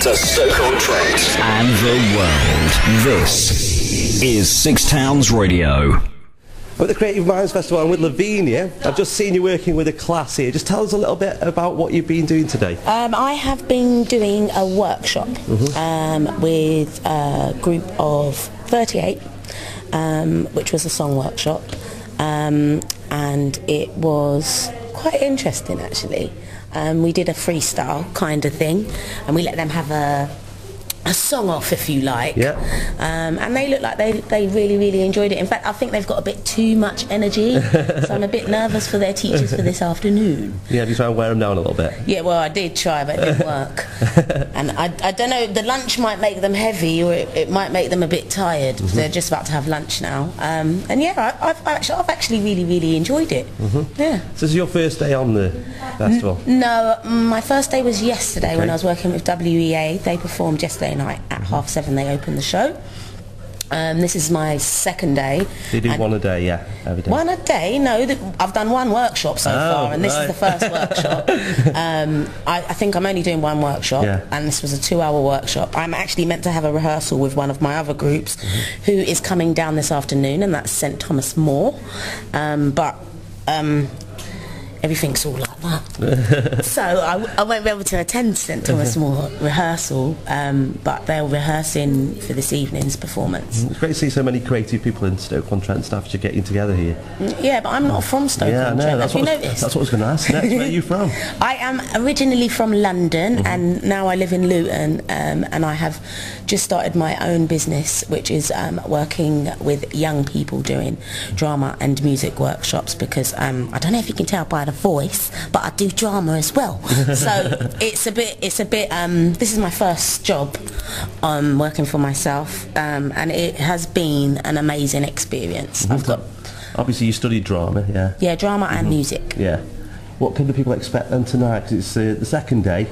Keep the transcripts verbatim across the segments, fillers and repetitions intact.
to Stoke-on-Trent and the world. This is Six Towns Radio. I'm at the Creative Minds Festival. I'm with Lovilia. I've just seen you working with a class here. Just tell us a little bit about what you've been doing today. Um, I have been doing a workshop mm-hmm. um, with a group of thirty-eight, um, which was a song workshop, um, and it was quite interesting actually. Um, we did a freestyle kind of thing, and we let them have a A song off, if you like, yeah. um, and they look like they they really really enjoyed it. In fact, I think they've got a bit too much energy, so I'm a bit nervous for their teachers for this afternoon. Yeah, have you tried to wear them down a little bit? Yeah, well, I did try, but it didn't work. And I I don't know, the lunch might make them heavy, or it, it might make them a bit tired. Mm-hmm. They're just about to have lunch now, um, and yeah, I, I've actually I've actually really really enjoyed it. Mm-hmm. Yeah. So this is your first day on the festival? N no, my first day was yesterday okay. when I was working with W E A. They performed yesterday night at half seven. They opened the show. Um, this is my second day. They do one a day, yeah, every day. One a day? No, th I've done one workshop so oh, far, and this right. is the first workshop. Um, I, I think I'm only doing one workshop, yeah. and this was a two-hour workshop. I'm actually meant to have a rehearsal with one of my other groups, mm-hmm. who is coming down this afternoon, and that's St Thomas More. Um, but um, everything's all like that. So I, I won't be able to attend St Thomas More rehearsal, um, but they're rehearsing for this evening's performance. It's great to see so many creative people in Stoke-on-Trent and Staffordshire getting together here. Yeah, but I'm not from Stoke-on-Trent, yeah, no, that's, that's what I was going to ask next. Where are you from? I am originally from London, mm-hmm. and now I live in Luton, um, and I have just started my own business, which is um, working with young people doing drama and music workshops, because um, I don't know if you can tell by the voice, but I do drama as well. So it's a bit, it's a bit, um, this is my first job um, working for myself, um, and it has been an amazing experience. Mm-hmm. I've got, obviously you studied drama, yeah? Yeah, drama mm-hmm. and music. Yeah. What can the people expect then tonight? Because it's uh, the second day.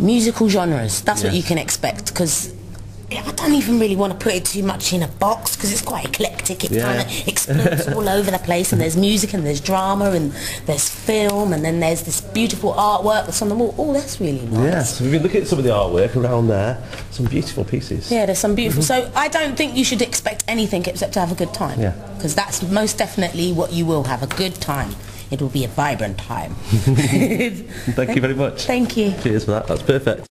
Musical genres, that's yes. what you can expect, because yeah, I don't even really want to put it too much in a box, because it's quite eclectic. It yeah. kind of explodes all over the place, and there's music and there's drama and there's film, and then there's this beautiful artwork that's on the wall. Oh, that's really nice. Yeah, so we've been looking at some of the artwork around there. Some beautiful pieces. Yeah, there's some beautiful. Mm-hmm. So I don't think you should expect anything except to have a good time. Yeah. Because that's most definitely what you will have, a good time. It will be a vibrant time. Thank you very much. Thank you. Cheers for that. That's perfect.